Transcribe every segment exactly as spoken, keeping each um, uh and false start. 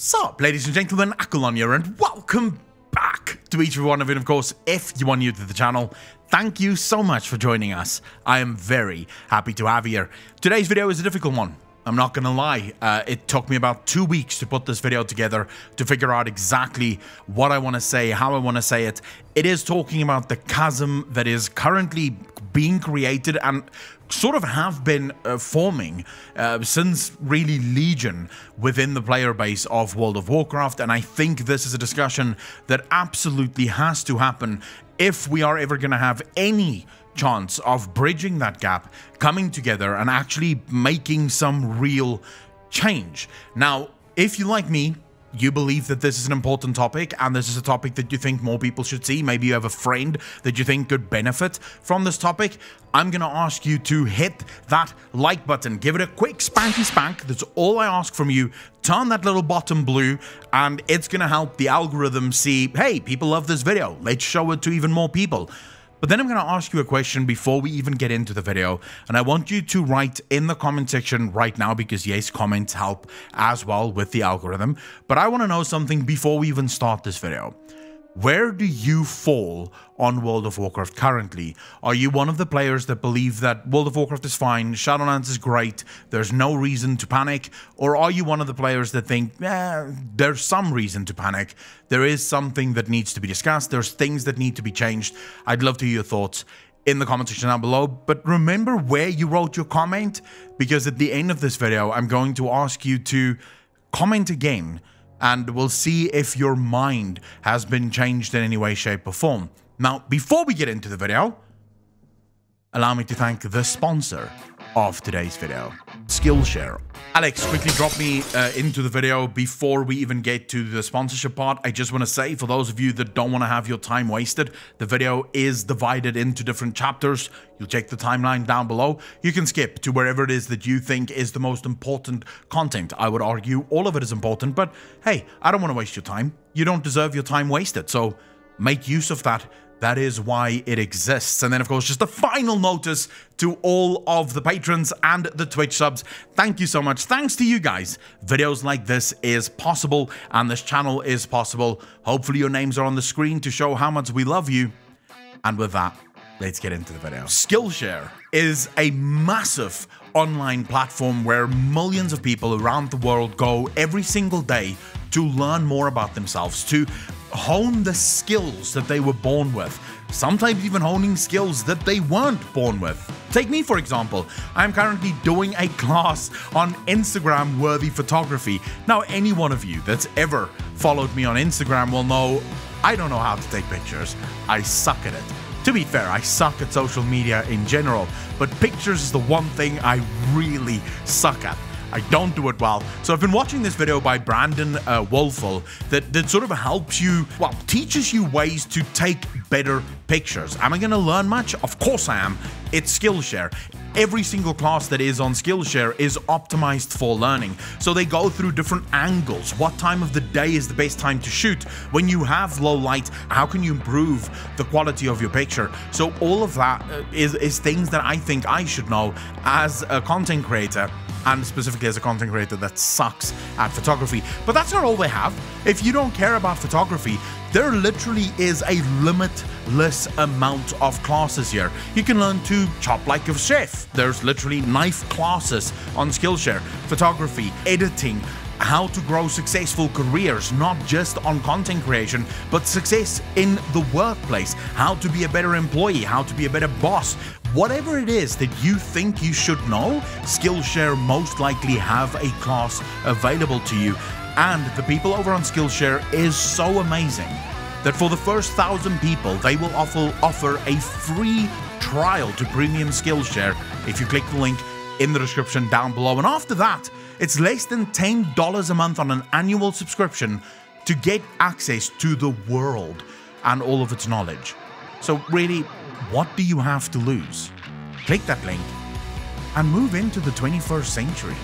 Sup, ladies and gentlemen, Accolonn here, and welcome back to each one of you. And of course, if you are new to the channel, thank you so much for joining us. I am very happy to have you here. Today's video is a difficult one. I'm not gonna lie, uh, it took me about two weeks to put this video together to figure out exactly what I wanna say, how I wanna say it. It is talking about the chasm that is currently being created and sort of have been uh, forming uh, since really Legion within the player base of World of Warcraft. And I think this is a discussion that absolutely has to happen if we are ever gonna have any chance of bridging that gap, coming together and actually making some real change. Now, if you like me, you believe that this is an important topic and this is a topic that you think more people should see, maybe you have a friend that you think could benefit from this topic, I'm gonna ask you to hit that like button. Give it a quick spanky spank, that's all I ask from you. Turn that little bottom blue and it's gonna help the algorithm see, hey, people love this video, let's show it to even more people. But then I'm going to ask you a question before we even get into the video, and I want you to write in the comment section right now, because yes, comments help as well with the algorithm, but I want to know something before we even start this video. Where do you fall on World of Warcraft currently? Are you one of the players that believe that World of Warcraft is fine, Shadowlands is great, there's no reason to panic? Or are you one of the players that think, eh, there's some reason to panic, there is something that needs to be discussed, there's things that need to be changed? I'd love to hear your thoughts in the comment section down below, but remember where you wrote your comment, because at the end of this video, I'm going to ask you to comment again, and we'll see if your mind has been changed in any way, shape, or form. Now, before we get into the video, allow me to thank the sponsor of today's video, Skillshare. Alex, quickly drop me uh, into the video before we even get to the sponsorship part. I just want to say, for those of you that don't want to have your time wasted, the video is divided into different chapters. You'll check the timeline down below. You can skip to wherever it is that you think is the most important content. I would argue all of it is important, but hey, I don't want to waste your time. You don't deserve your time wasted, so make use of that. That is why it exists. And then, of course, just a final notice to all of the patrons and the Twitch subs. Thank you so much. Thanks to you guys, videos like this is possible and this channel is possible. Hopefully your names are on the screen to show how much we love you. And with that, let's get into the video. Skillshare is a massive online platform where millions of people around the world go every single day to learn more about themselves, to hone the skills that they were born with, sometimes even honing skills that they weren't born with. Take me, for example. I'm currently doing a class on Instagram-worthy photography. Now, any one of you that's ever followed me on Instagram will know I don't know how to take pictures. I suck at it. To be fair, I suck at social media in general, but pictures is the one thing I really suck at. I don't do it well. So I've been watching this video by Brandon uh, Wolfel that, that sort of helps you, well, teaches you ways to take better pictures. Am I gonna learn much? Of course I am. It's Skillshare. Every single class that is on Skillshare is optimized for learning. So they go through different angles. What time of the day is the best time to shoot? When you have low light, how can you improve the quality of your picture? So all of that is, is things that I think I should know as a content creator, and specifically as a content creator that sucks at photography. But that's not all they have. If you don't care about photography, there literally is a limitless amount of classes here. You can learn to chop like a chef. There's literally knife classes on Skillshare, photography, editing, how to grow successful careers, not just on content creation, but success in the workplace, how to be a better employee, how to be a better boss. Whatever it is that you think you should know, Skillshare most likely have a class available to you. And the people over on Skillshare is so amazing that for the first thousand people, they will offer, offer a free trial to Premium Skillshare if you click the link in the description down below. And after that, it's less than ten dollars a month on an annual subscription to get access to the world and all of its knowledge. So really, what do you have to lose? Click that link and move into the twenty-first century.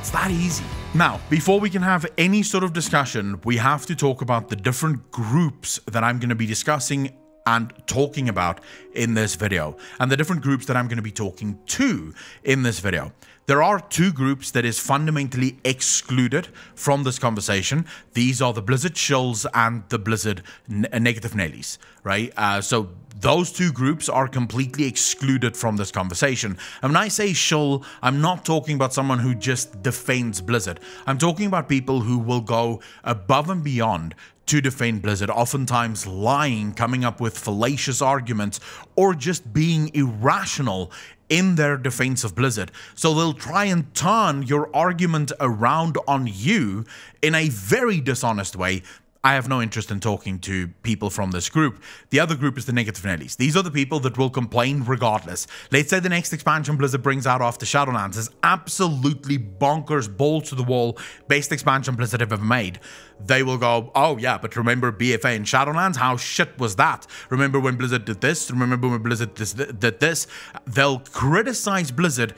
It's that easy. Now, before we can have any sort of discussion, we have to talk about the different groups that I'm going to be discussing and talking about in this video, and the different groups that I'm going to be talking to in this video. There are two groups that is fundamentally excluded from this conversation. These are the Blizzard shills and the Blizzard negative Nellies, right? Uh, so those two groups are completely excluded from this conversation. And when I say shill, I'm not talking about someone who just defends Blizzard. I'm talking about people who will go above and beyond to defend Blizzard, oftentimes lying, coming up with fallacious arguments, or just being irrational in their defense of Blizzard. So they'll try and turn your argument around on you in a very dishonest way. I have no interest in talking to people from this group. The other group is the negative Nellies. These are the people that will complain regardless. Let's say the next expansion Blizzard brings out after Shadowlands is absolutely bonkers, ball to the wall, best expansion Blizzard have ever made. They will go, oh yeah, but remember B F A and Shadowlands? How shit was that? Remember when Blizzard did this? Remember when Blizzard did this? They'll criticize Blizzard.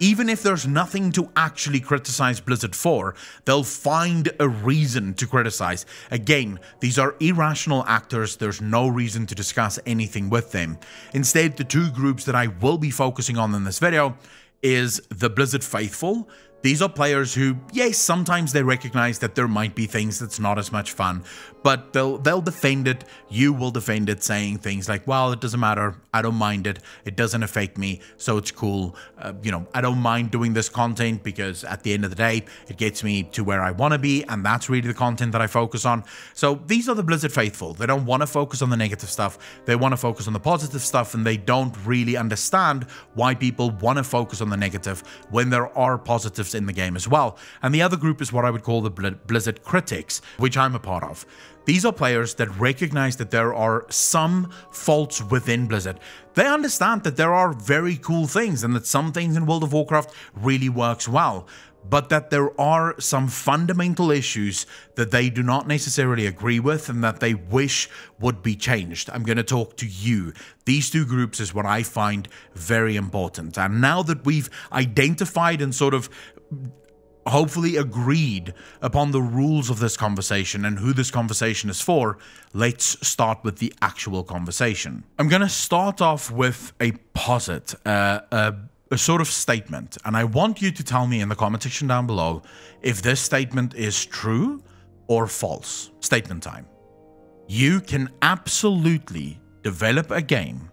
Even if there's nothing to actually criticize Blizzard for, they'll find a reason to criticize. Again, these are irrational actors. There's no reason to discuss anything with them. Instead, the two groups that I will be focusing on in this video is the Blizzard faithful. These are players who, yes, sometimes they recognize that there might be things that's not as much fun, but they'll they'll defend it. You will defend it, saying things like, well, it doesn't matter. I don't mind it. It doesn't affect me, so it's cool. Uh, you know, I don't mind doing this content because at the end of the day, it gets me to where I want to be, and that's really the content that I focus on. So these are the Blizzard faithful. They don't want to focus on the negative stuff. They want to focus on the positive stuff, and they don't really understand why people want to focus on the negative when there are positives in the game as well. And the other group is what I would call the Blizzard critics, which I'm a part of. These are players that recognize that there are some faults within Blizzard. They understand that there are very cool things and that some things in World of Warcraft really works well, but that there are some fundamental issues that they do not necessarily agree with and that they wish would be changed. I'm going to talk to you. These two groups is what I find very important. And now that we've identified and sort of hopefully agreed upon the rules of this conversation and who this conversation is for, let's start with the actual conversation. I'm going to start off with a posit, uh, a A sort of statement, and I want you to tell me in the comment section down below if this statement is true or false. Statement time. You can absolutely develop a game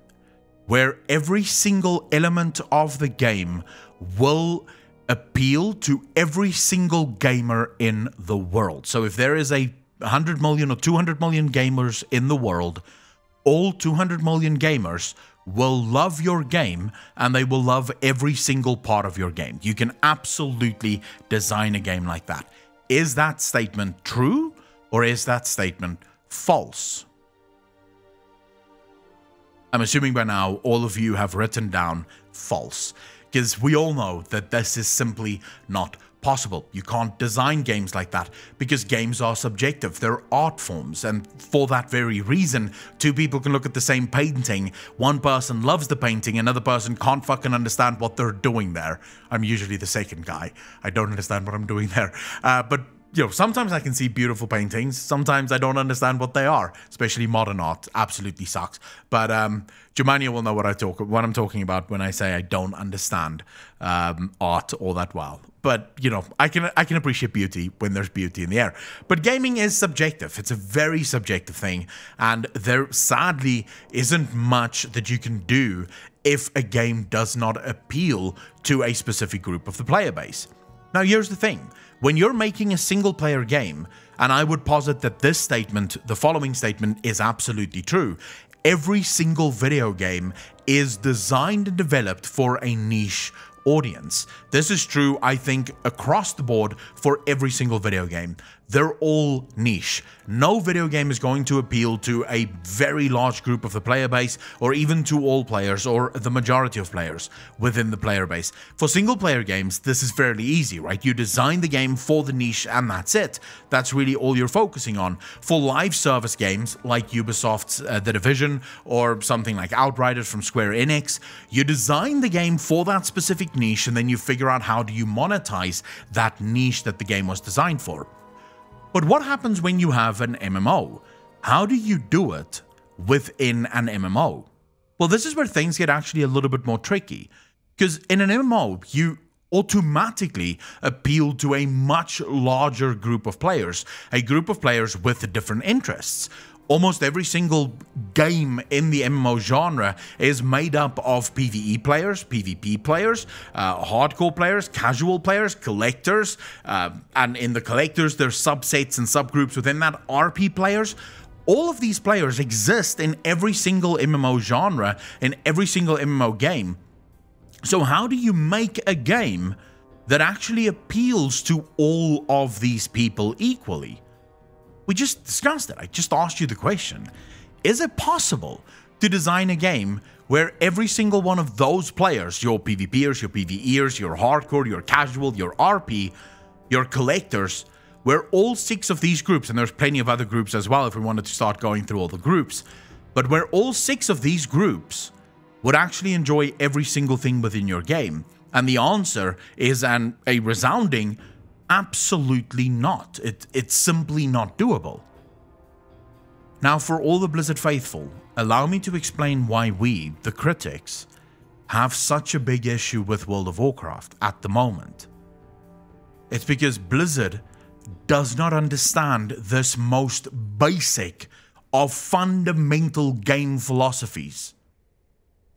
where every single element of the game will appeal to every single gamer in the world. So if there is a one hundred million or two hundred million gamers in the world, all two hundred million gamers will love your game, and they will love every single part of your game. You can absolutely design a game like that. Is that statement true, or is that statement false? I'm assuming by now all of you have written down false, because we all know that this is simply not possible. You can't design games like that because games are subjective. They're art forms, and for that very reason, two people can look at the same painting. One person loves the painting, another person can't fucking understand what they're doing there. I'm usually the second guy. I don't understand what I'm doing there. Uh, but you know, sometimes I can see beautiful paintings. Sometimes I don't understand what they are, especially modern art. Absolutely sucks. But um, Germania will know what I talk, what I'm talking about when I say I don't understand um, art all that well. But you know, I can I can appreciate beauty when there's beauty in the air. But gaming is subjective. It's a very subjective thing, and there sadly isn't much that you can do if a game does not appeal to a specific group of the player base. Now, here's the thing. When you're making a single-player game, and I would posit that this statement, the following statement, is absolutely true. Every single video game is designed and developed for a niche audience. This is true, I think, across the board for every single video game. They're all niche. No video game is going to appeal to a very large group of the player base, or even to all players, or the majority of players within the player base. For single player games, this is fairly easy, right? You design the game for the niche and that's it. That's really all you're focusing on. For live service games like Ubisoft's uh, The Division, or something like Outriders from Square Enix, you design the game for that specific niche, and then you figure out how do you monetize that niche that the game was designed for. But what happens when you have an M M O? How do you do it within an M M O? Well, this is where things get actually a little bit more tricky, because in an M M O, you automatically appeal to a much larger group of players, a group of players with different interests. Almost every single game in the M M O genre is made up of PvE players, PvP players, uh, hardcore players, casual players, collectors, uh, and in the collectors, there's subsets and subgroups within that, R P players. All of these players exist in every single M M O genre, in every single M M O game. So how do you make a game that actually appeals to all of these people equally? We just discussed it. I just asked you the question. Is it possible to design a game where every single one of those players, your PvPers, your PvEers, your hardcore, your casual, your R P, your collectors, where all six of these groups, and there's plenty of other groups as well if we wanted to start going through all the groups, but where all six of these groups would actually enjoy every single thing within your game? And the answer is an, a resounding absolutely not. It, it's simply not doable. Now, for all the Blizzard faithful, allow me to explain why we, the critics, have such a big issue with World of Warcraft at the moment. It's because Blizzard does not understand this most basic of fundamental game philosophies.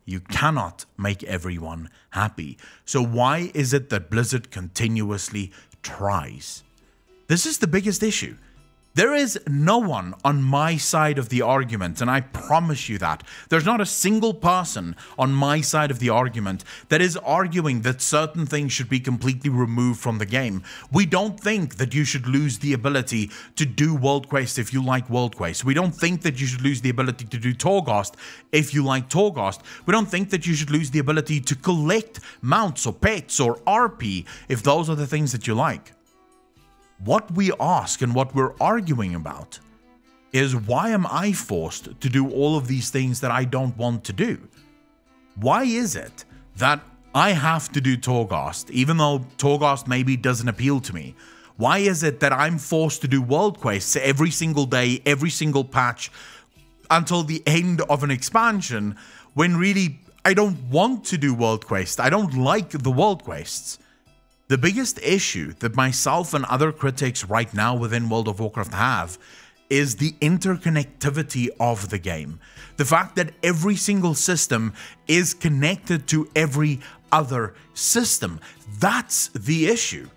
You cannot make everyone happy. So why is it that Blizzard continuously tries? This is the biggest issue. There is no one on my side of the argument, and I promise you that. There's not a single person on my side of the argument that is arguing that certain things should be completely removed from the game. We don't think that you should lose the ability to do World Quest if you like World Quest. We don't think that you should lose the ability to do Torghast if you like Torghast. We don't think that you should lose the ability to collect mounts or pets or R P if those are the things that you like. What we ask and what we're arguing about is, why am I forced to do all of these things that I don't want to do? Why is it that I have to do Torghast, even though Torghast maybe doesn't appeal to me? Why is it that I'm forced to do world quests every single day, every single patch, until the end of an expansion, when really I don't want to do world quests? I don't like the world quests. The biggest issue that myself and other critics right now within World of Warcraft have is the interconnectivity of the game. The fact that every single system is connected to every other system. That's the issue.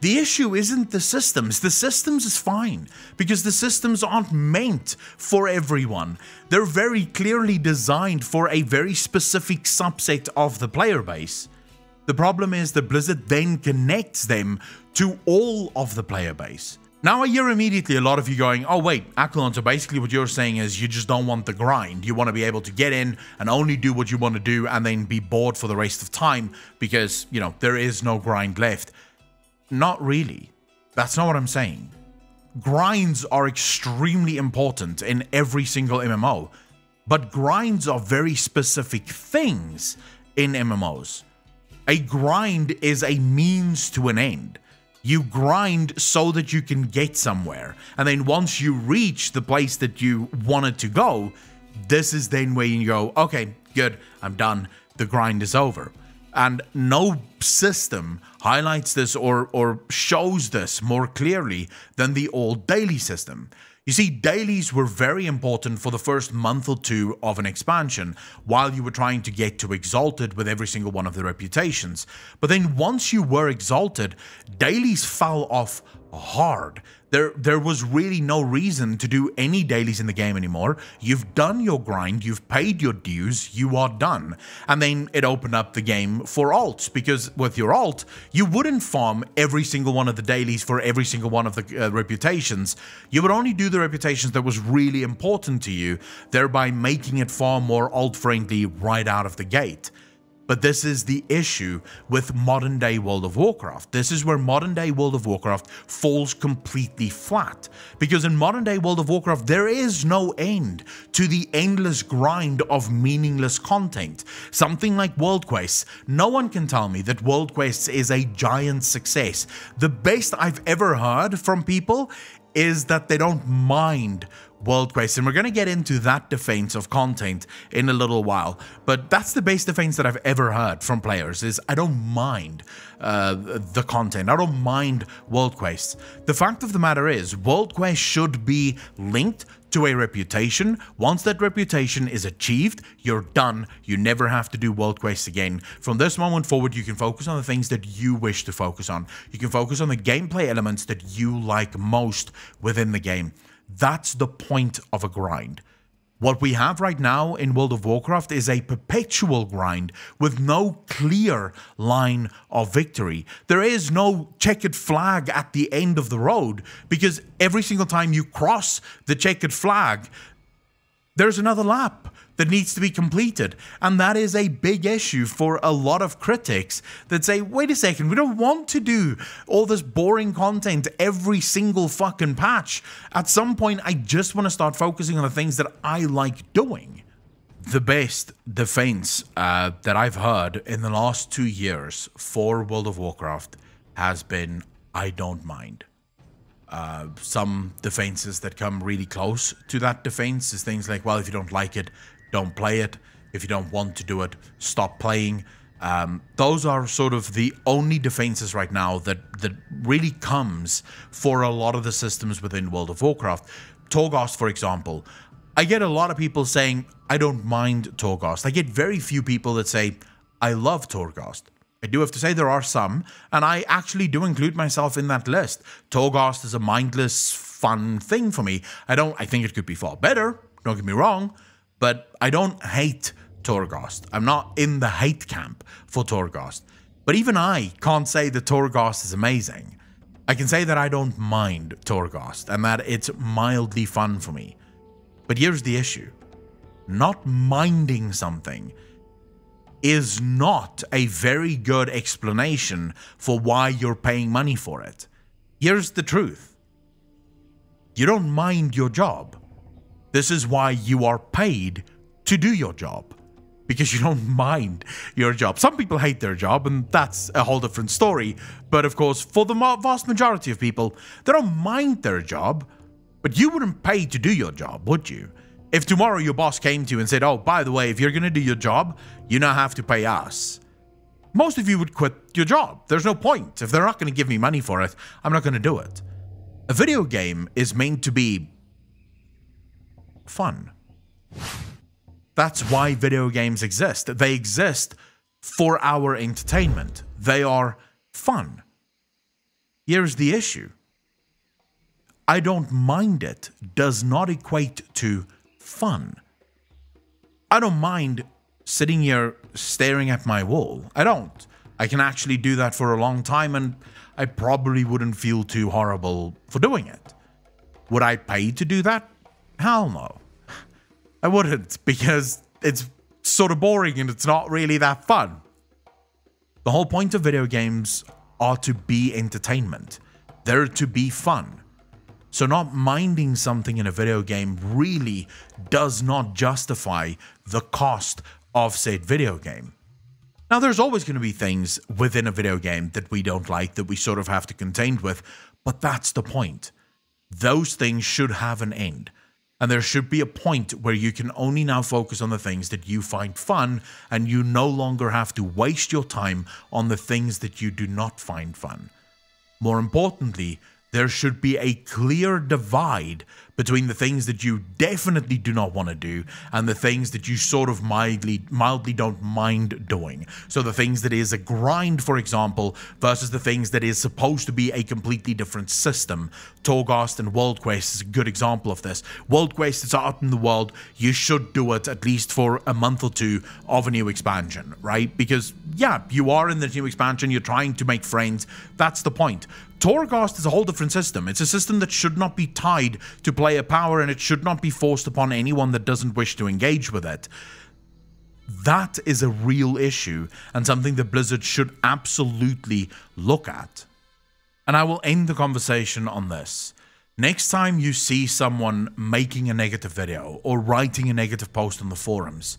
The issue isn't the systems. The systems is fine, because the systems aren't meant for everyone. They're very clearly designed for a very specific subset of the player base. The problem is that Blizzard then connects them to all of the player base. Now, I hear immediately a lot of you going, oh wait, Accolonn, so basically what you're saying is you just don't want the grind. You want to be able to get in and only do what you want to do and then be bored for the rest of time because, you know, there is no grind left. Not really. That's not what I'm saying. Grinds are extremely important in every single M M O, but grinds are very specific things in M M Os. A grind is a means to an end. You grind so that you can get somewhere. And then once you reach the place that you wanted to go, this is then where you go, okay, good, I'm done. The grind is over. And no system highlights this or, or shows this more clearly than the old daily system. You see, dailies were very important for the first month or two of an expansion, while you were trying to get to Exalted with every single one of the reputations. But then once you were Exalted, dailies fell off hard. There, there was really no reason to do any dailies in the game anymore. You've done your grind, you've paid your dues, you are done. And then it opened up the game for alts, because with your alt, you wouldn't farm every single one of the dailies for every single one of the uh, reputations. You would only do the reputations that was really important to you, thereby making it far more alt-friendly right out of the gate. But this is the issue with modern day World of Warcraft. This is where modern day World of Warcraft falls completely flat. Because in modern day World of Warcraft, there is no end to the endless grind of meaningless content. Something like World Quests. No one can tell me that World Quests is a giant success. The best I've ever heard from people is that they don't mind world quests, and we're going to get into that defense of content in a little while, but that's the best defense that I've ever heard from players is, I don't mind uh, the content, I don't mind world quests. The fact of the matter is, world quests should be linked to a reputation. Once that reputation is achieved, you're done. You never have to do world quests again. From this moment forward, you can focus on the things that you wish to focus on. You can focus on the gameplay elements that you like most within the game. That's the point of a grind. What we have right now in World of Warcraft is a perpetual grind with no clear line of victory. There is no checkered flag at the end of the road, because every single time you cross the checkered flag, there's another lap that needs to be completed. And that is a big issue for a lot of critics that say, wait a second, we don't want to do all this boring content every single fucking patch. At some point, I just want to start focusing on the things that I like doing. The best defense uh, that I've heard in the last two years for World of Warcraft has been, I don't mind. Uh, some defenses that come really close to that defense is things like, well, if you don't like it, don't play it. If you don't want to do it, stop playing. Um, those are sort of the only defenses right now that, that really comes for a lot of the systems within World of Warcraft. Torghast, for example. I get a lot of people saying, I don't mind Torghast. I get very few people that say, I love Torghast. I do have to say there are some, and I actually do include myself in that list. Torghast is a mindless, fun thing for me. I don't. I think it could be far better, don't get me wrong, but I don't hate Torghast. I'm not in the hate camp for Torghast. But even I can't say that Torghast is amazing. I can say that I don't mind Torghast and that it's mildly fun for me. But here's the issue. Not minding something is not a very good explanation for why you're paying money for it. Here's the truth. You don't mind your job. This is why you are paid to do your job, because you don't mind your job. Some people hate their job, and that's a whole different story. But of course, for the vast majority of people, they don't mind their job, but you wouldn't pay to do your job, would you? If tomorrow your boss came to you and said, oh, by the way, if you're going to do your job, you now have to pay us. Most of you would quit your job. There's no point. If they're not going to give me money for it, I'm not going to do it. A video game is meant to be fun. That's why video games exist. They exist for our entertainment. They are fun. Here's the issue. I don't mind it does not equate to fun. I don't mind sitting here staring at my wall. I don't. I can actually do that for a long time, and I probably wouldn't feel too horrible for doing it. Would I pay to do that? Hell no. I wouldn't, because it's sort of boring and it's not really that fun. The whole point of video games are to be entertainment. They're to be fun. So not minding something in a video game really does not justify the cost of said video game. Now, there's always going to be things within a video game that we don't like, that we sort of have to contend with, but that's the point. Those things should have an end. And there should be a point where you can only now focus on the things that you find fun, and you no longer have to waste your time on the things that you do not find fun. More importantly, there should be a clear divide between the things that you definitely do not want to do and the things that you sort of mildly, mildly don't mind doing. So the things that is a grind, for example, versus the things that is supposed to be a completely different system. Torghast and World Quest is a good example of this. World Quest is out in the world. You should do it at least for a month or two of a new expansion, right? Because, yeah, you are in the new expansion. You're trying to make friends. That's the point. Torghast is a whole different system. It's a system that should not be tied to player power, and it should not be forced upon anyone that doesn't wish to engage with it. That is a real issue and something that Blizzard should absolutely look at. And I will end the conversation on this. Next time you see someone making a negative video or writing a negative post on the forums,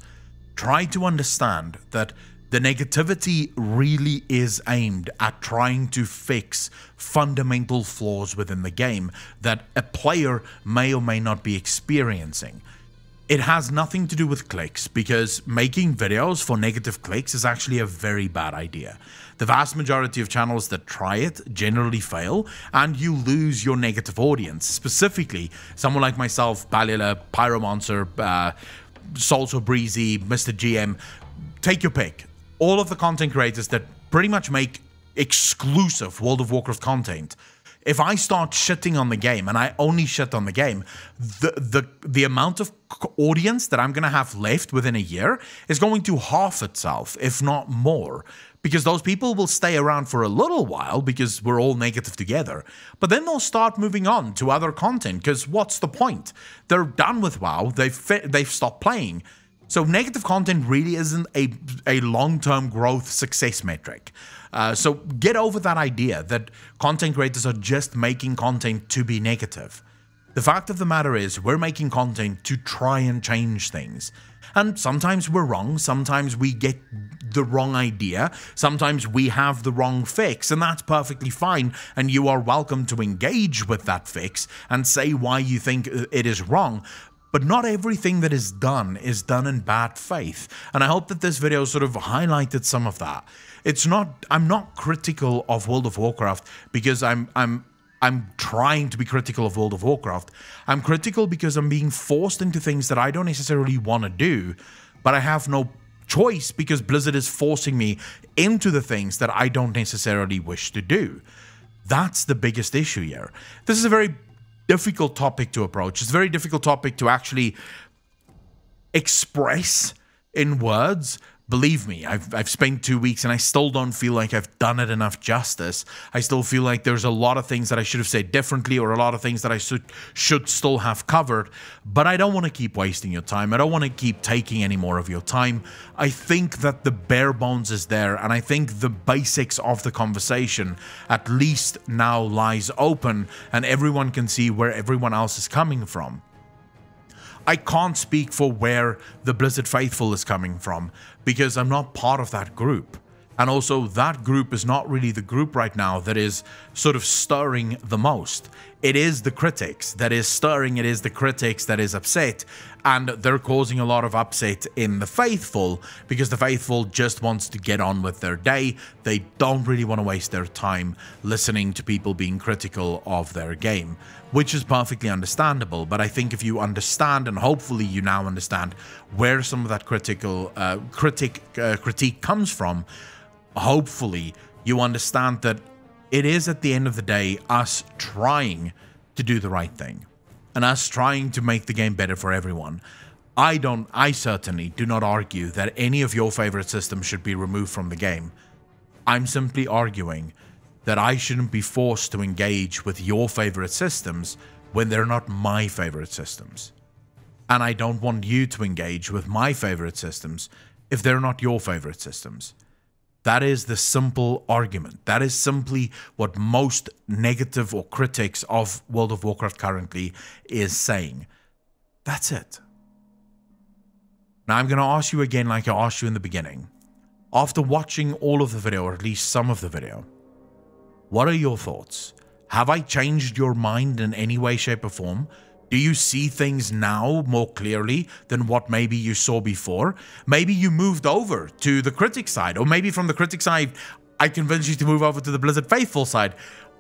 try to understand that The negativity really is aimed at trying to fix fundamental flaws within the game that a player may or may not be experiencing. It has nothing to do with clicks, because making videos for negative clicks is actually a very bad idea. The vast majority of channels that try it generally fail, and you lose your negative audience. Specifically, someone like myself, Balila, Pyromancer, uh, Solso Breezy, Mister G M, take your pick. All of the content creators that pretty much make exclusive World of Warcraft content, if I start shitting on the game, and I only shit on the game, the the, the amount of audience that I'm going to have left within a year is going to half itself, if not more, because those people will stay around for a little while because we're all negative together, but then they'll start moving on to other content, because what's the point? They're done with WoW, they've, they've stopped playing. So negative content really isn't a, a long-term growth success metric. Uh, so get over that idea that content creators are just making content to be negative. The fact of the matter is, we're making content to try and change things. And sometimes we're wrong, sometimes we get the wrong idea, sometimes we have the wrong fix, and that's perfectly fine, and you are welcome to engage with that fix and say why you think it is wrong. But not everything that is done is done in bad faith, and I hope that this video sort of highlighted some of that. It's not, I'm not critical of World of Warcraft because I'm I'm I'm trying to be critical of World of Warcraft. I'm critical because I'm being forced into things that I don't necessarily want to do, but I have no choice because Blizzard is forcing me into the things that I don't necessarily wish to do. That's the biggest issue here. This is a very difficult topic to approach. It's a very difficult topic to actually express in words. Believe me, I've, I've spent two weeks and I still don't feel like I've done it enough justice. I still feel like there's a lot of things that I should have said differently, or a lot of things that I should, should still have covered, but I don't want to keep wasting your time. I don't want to keep taking any more of your time. I think that the bare bones is there, and I think the basics of the conversation at least now lies open, and everyone can see where everyone else is coming from. I can't speak for where the Blizzard faithful is coming from, because I'm not part of that group. And also, that group is not really the group right now that is sort of stirring the most. It is the critics that is stirring, it is the critics that is upset, and they're causing a lot of upset in the faithful, because the faithful just wants to get on with their day. They don't really want to waste their time listening to people being critical of their game, which is perfectly understandable. But I think if you understand, and hopefully you now understand, where some of that critical uh, critic uh, critique comes from, hopefully you understand that it is, at the end of the day, us trying to do the right thing, and us trying to make the game better for everyone. I don't, I certainly do not argue that any of your favorite systems should be removed from the game. I'm simply arguing that I shouldn't be forced to engage with your favorite systems when they're not my favorite systems. And I don't want you to engage with my favorite systems if they're not your favorite systems. That is the simple argument. That is simply what most negative or critics of World of Warcraft currently is saying. That's it. Now I'm going to ask you again, like I asked you in the beginning. After watching all of the video, or at least some of the video, what are your thoughts? Have I changed your mind in any way, shape, or form? Do you see things now more clearly than what maybe you saw before? Maybe you moved over to the critic side, or maybe from the critic side, I convinced you to move over to the Blizzard faithful side.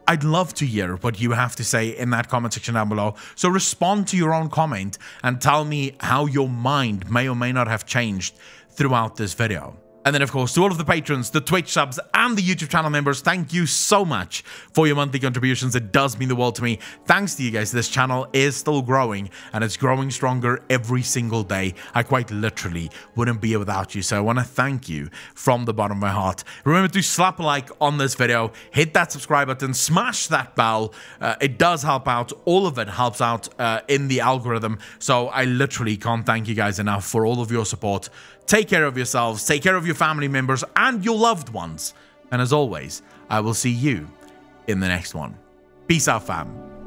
I'd love to hear what you have to say in that comment section down below. So respond to your own comment and tell me how your mind may or may not have changed throughout this video. And then, of course, to all of the patrons, the Twitch subs, and the YouTube channel members, thank you so much for your monthly contributions. It does mean the world to me. Thanks to you guys, this channel is still growing, and it's growing stronger every single day. I quite literally wouldn't be here without you, so I want to thank you from the bottom of my heart. Remember to slap a like on this video, hit that subscribe button, smash that bell. Uh, it does help out. All of it helps out uh, in the algorithm, so I literally can't thank you guys enough for all of your support. Take care of yourselves, take care of your family members and your loved ones. And as always, I will see you in the next one. Peace out, fam.